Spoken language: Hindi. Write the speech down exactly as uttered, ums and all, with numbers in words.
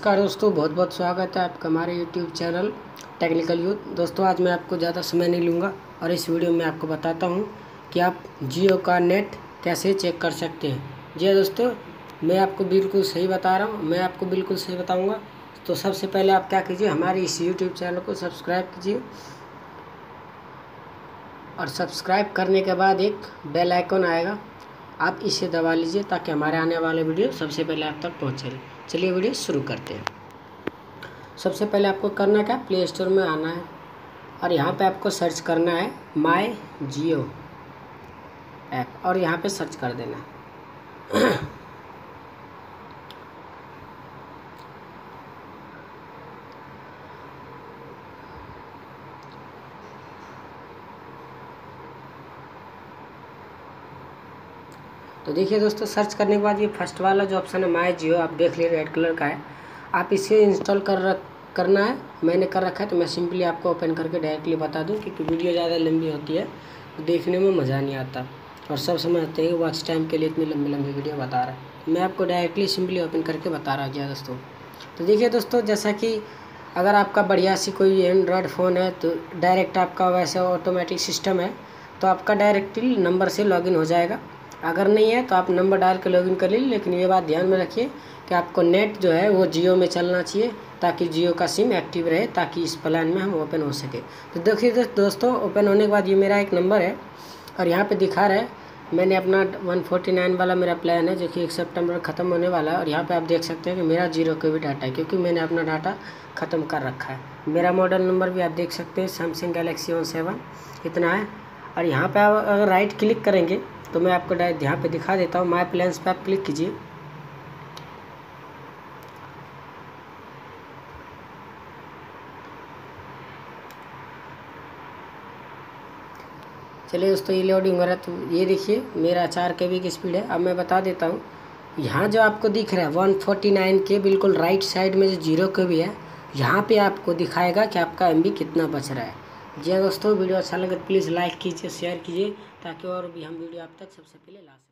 नमस्कार दोस्तों, बहुत बहुत स्वागत है आपका हमारे यूट्यूब चैनल टेक्निकल यूथ। दोस्तों आज मैं आपको ज़्यादा समय नहीं लूँगा और इस वीडियो में आपको बताता हूँ कि आप जियो का नेट कैसे चेक कर सकते हैं। जी दोस्तों, मैं आपको बिल्कुल सही बता रहा हूँ, मैं आपको बिल्कुल सही बताऊँगा। तो सबसे पहले आप क्या कीजिए, हमारे इस यूट्यूब चैनल को सब्सक्राइब कीजिए और सब्सक्राइब करने के बाद एक बेल आइकन आएगा, आप इसे दबा लीजिए ताकि हमारे आने वाले वीडियो सबसे पहले आप तक पहुँचे। चलिए वीडियो शुरू करते हैं। सबसे पहले आपको करना क्या, प्ले स्टोर में आना है और यहाँ पे आपको सर्च करना है माय जियो ऐप और यहाँ पे सर्च कर देना है। तो देखिए दोस्तों, सर्च करने के बाद ये फर्स्ट वाला जो ऑप्शन है माय जियो, आप देख लीजिए रेड कलर का है। आप इसे इंस्टॉल कर रख करना है, मैंने कर रखा है तो मैं सिंपली आपको ओपन करके डायरेक्टली बता दूं, क्योंकि वीडियो ज़्यादा लंबी होती है तो देखने में मज़ा नहीं आता और सब समझते हैं वॉच टाइम के लिए इतनी लंबी लंबी वीडियो बता रहा है। मैं आपको डायरेक्टली सिंपली ओपन करके बता रहा हूँ दोस्तों। तो देखिए दोस्तों, जैसा कि अगर आपका बढ़िया सी कोई एंड्रॉयड फ़ोन है तो डायरेक्ट आपका वैसे ऑटोमेटिक सिस्टम है तो आपका डायरेक्टली नंबर से लॉगिन हो जाएगा। अगर नहीं है तो आप नंबर डाल के लॉगिन कर लीजिए, लेकिन ये बात ध्यान में रखिए कि आपको नेट जो है वो जियो में चलना चाहिए ताकि जियो का सिम एक्टिव रहे, ताकि इस प्लान में हम ओपन हो सके। तो देखिए दोस्तों, ओपन होने के बाद ये मेरा एक नंबर है और यहाँ पे दिखा रहा है मैंने अपना वन फोर्टी नाइन वाला मेरा प्लान है जो कि एक सितंबर ख़त्म होने वाला है और यहाँ पर आप देख सकते हैं कि मेरा जीरो का भी डाटा है क्योंकि मैंने अपना डाटा ख़त्म कर रखा है। मेरा मॉडल नंबर भी आप देख सकते हैं सैमसंग गैलेक्सी वन सेवन इतना है और यहाँ पर आप अगर राइट क्लिक करेंगे तो मैं आपको डायरेक्ट यहाँ पे दिखा देता हूँ। माय प्लान्स पे आप क्लिक कीजिए चलिए दोस्तों, ये लोडिंग हो रहा है। तो ये देखिए मेरा चार के बी की स्पीड है। अब मैं बता देता हूँ, यहाँ जो आपको दिख रहा है वन फोर्टी नाइन के बिल्कुल राइट साइड में जो जीरो के बी है यहाँ पे आपको दिखाएगा कि आपका एम बी कितना बच रहा है। जी दोस्तों, वीडियो अच्छा लगे प्लीज़ लाइक कीजिए, शेयर कीजिए ताकि और भी हम वीडियो आप तक सबसे पहले ला सकें।